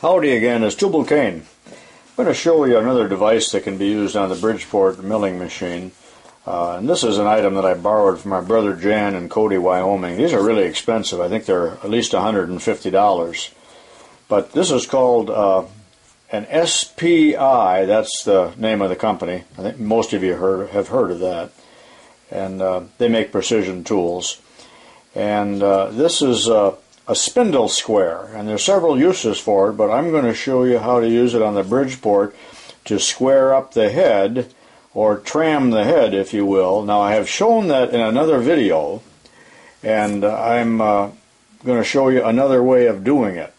Howdy again, it's Tubalcain. I'm going to show you another device that can be used on the Bridgeport milling machine. And this is an item that I borrowed from my brother Jan in Cody, Wyoming. These are really expensive. I think they're at least $150. But this is called an SPI. That's the name of the company. I think most of you have heard of that. And they make precision tools. And this is a spindle square, and there's several uses for it, but I'm going to show you how to use it on the Bridgeport to square up the head, or tram the head, if you will. Now, I have shown that in another video, and I'm going to show you another way of doing it.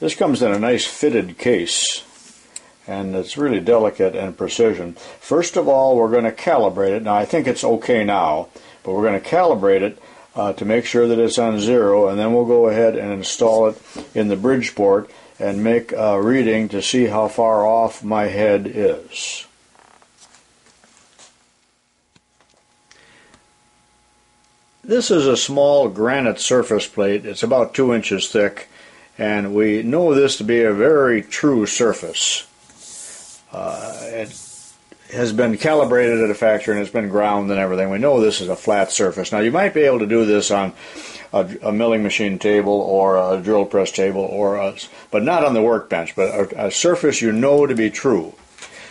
This comes in a nice fitted case, and it's really delicate and precision. First of all, we're going to calibrate it. Now, I think it's okay now, but we're going to calibrate it to make sure that it's on zero, and then we'll go ahead and install it in the Bridgeport and make a reading to see how far off my head is. This is a small granite surface plate. It's about 2 inches thick, and we know this to be a very true surface. It has been calibrated at a factory, and it's been ground and everything. We know this is a flat surface. Now, you might be able to do this on a milling machine table or a drill press table, but not on the workbench, but a surface you know to be true.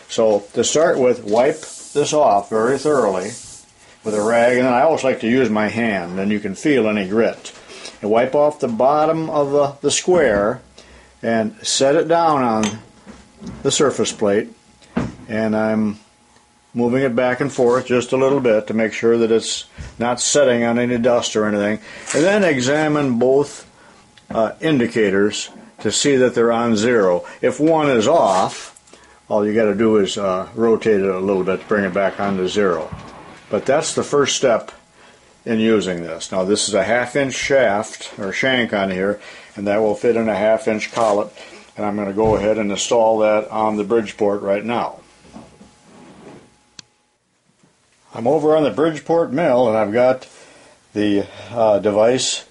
So, to start with, wipe this off very thoroughly with a rag, and then I always like to use my hand, and you can feel any grit. And wipe off the bottom of the square and set it down on the surface plate, and I'm moving it back and forth just a little bit to make sure that it's not setting on any dust or anything, and then examine both indicators to see that they're on zero. If one is off, all you got to do is rotate it a little bit to bring it back onto zero. But that's the first step in using this. Now, this is a half-inch shaft or shank on here, and that will fit in a half-inch collet, and I'm going to go ahead and install that on the Bridgeport right now. I'm over on the Bridgeport mill, and I've got the device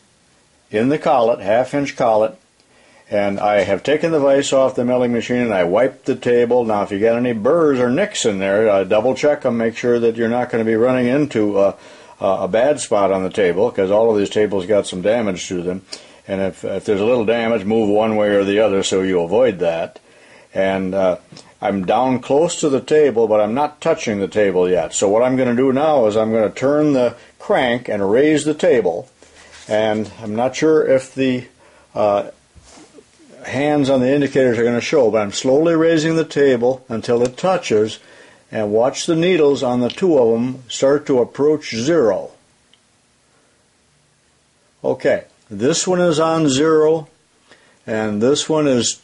in the collet, half-inch collet, and I have taken the vise off the milling machine, and I wiped the table. Now, if you got any burrs or nicks in there, double check them, make sure that you're not going to be running into a bad spot on the table, because all of these tables got some damage to them. And if there's a little damage, move one way or the other so you avoid that. And I'm down close to the table, but I'm not touching the table yet. So what I'm going to do now is I'm going to turn the crank and raise the table. And I'm not sure if the hands on the indicators are going to show, but I'm slowly raising the table until it touches, and watch the needles on the two of them start to approach zero. Okay, this one is on zero, and this one is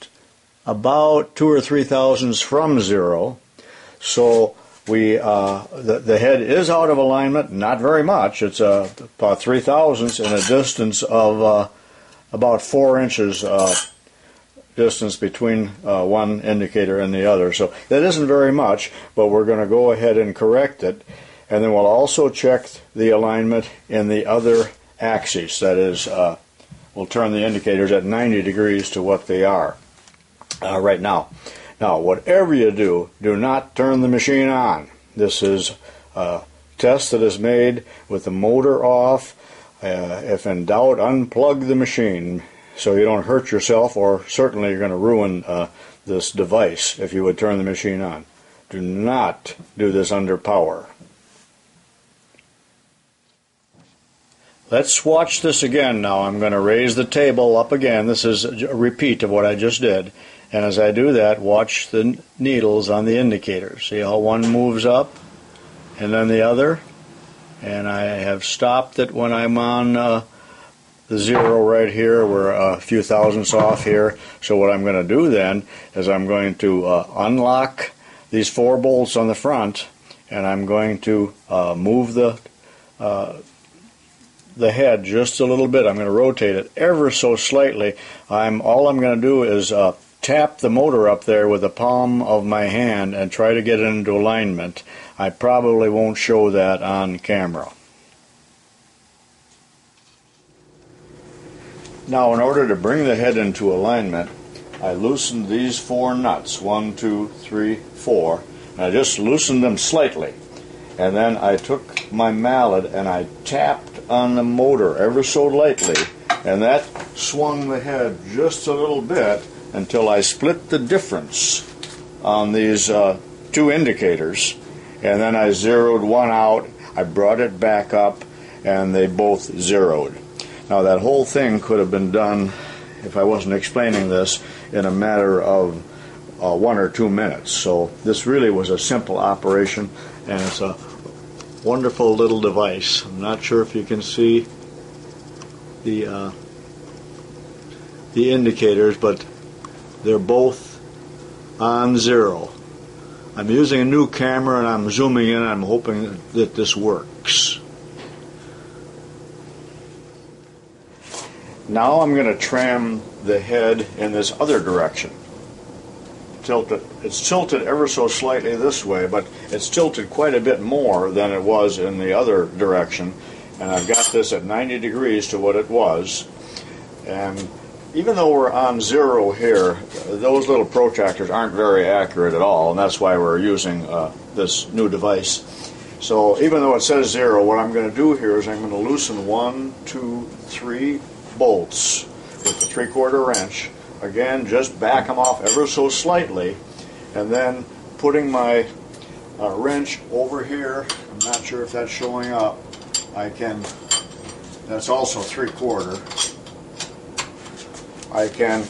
about 2 or 3 thousandths from zero. So the head is out of alignment, not very much. It's about 3 thousandths in a distance of about 4 inches distance between one indicator and the other. So that isn't very much, but we're going to go ahead and correct it, and then we'll also check the alignment in the other axis. That is, we'll turn the indicators at 90 degrees to what they are right now. Now, whatever you do, do not turn the machine on. This is a test that is made with the motor off. If in doubt, unplug the machine, so you don't hurt yourself, or certainly you're going to ruin this device if you would turn the machine on. Do not do this under power. Let's watch this again now. I'm going to raise the table up again. This is a repeat of what I just did. And as I do that, watch the needles on the indicators. See how one moves up and then the other? And I have stopped it when I'm on the zero right here. We're a few thousandths off here. So what I'm going to do then is I'm going to unlock these 4 bolts on the front, and I'm going to move the head just a little bit. I'm going to rotate it ever so slightly. All I'm going to do is tap the motor up there with the palm of my hand and try to get it into alignment. I probably won't show that on camera. Now, in order to bring the head into alignment, I loosened these four nuts, 1, 2, 3, 4, and I just loosened them slightly. And then I took my mallet and I tapped on the motor ever so lightly, and that swung the head just a little bit until I split the difference on these two indicators, and then I zeroed one out. I brought it back up, and they both zeroed. Now that whole thing could have been done, if I wasn't explaining this, in a matter of 1 or 2 minutes. So this really was a simple operation, and it's a wonderful little device. I'm not sure if you can see the indicators, but they're both on zero. I'm using a new camera and I'm zooming in. I'm hoping that this works. Now I'm going to tram the head in this other direction. Tilt it. It's tilted ever so slightly this way, but it's tilted quite a bit more than it was in the other direction. And I've got this at 90 degrees to what it was. And even though we're on zero here, those little protractors aren't very accurate at all, and that's why we're using this new device. So even though it says zero, what I'm going to do here is I'm going to loosen 1, 2, 3 bolts with the 3/4 wrench. Again, just back them off ever so slightly, and then putting my wrench over here, I'm not sure if that's showing up, I can, that's also 3/4, I can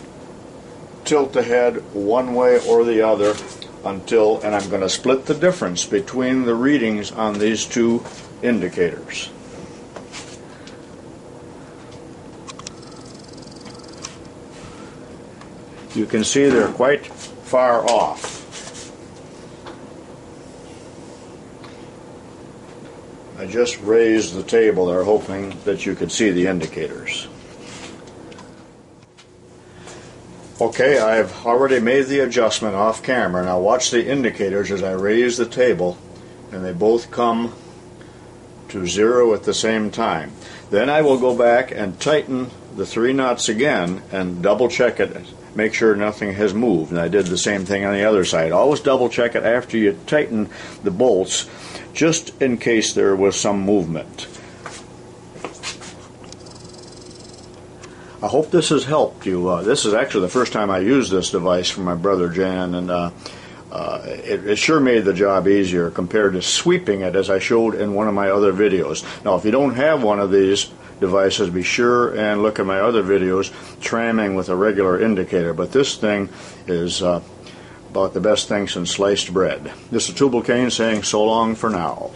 tilt the head one way or the other until, and I'm going to split the difference between the readings on these two indicators. You can see they're quite far off. I just raised the table there hoping that you could see the indicators. Okay, I've already made the adjustment off camera. Now watch the indicators as I raise the table, and they both come to zero at the same time. Then I will go back and tighten the three knots again and double check it, make sure nothing has moved. And I did the same thing on the other side. Always double check it after you tighten the bolts, just in case there was some movement. I hope this has helped you. This is actually the first time I used this device for my brother Jan, and it sure made the job easier compared to sweeping it as I showed in one of my other videos. Now if you don't have one of these devices, be sure and look at my other videos tramming with a regular indicator, but this thing is about the best thing since sliced bread. This is Tubalcain saying so long for now.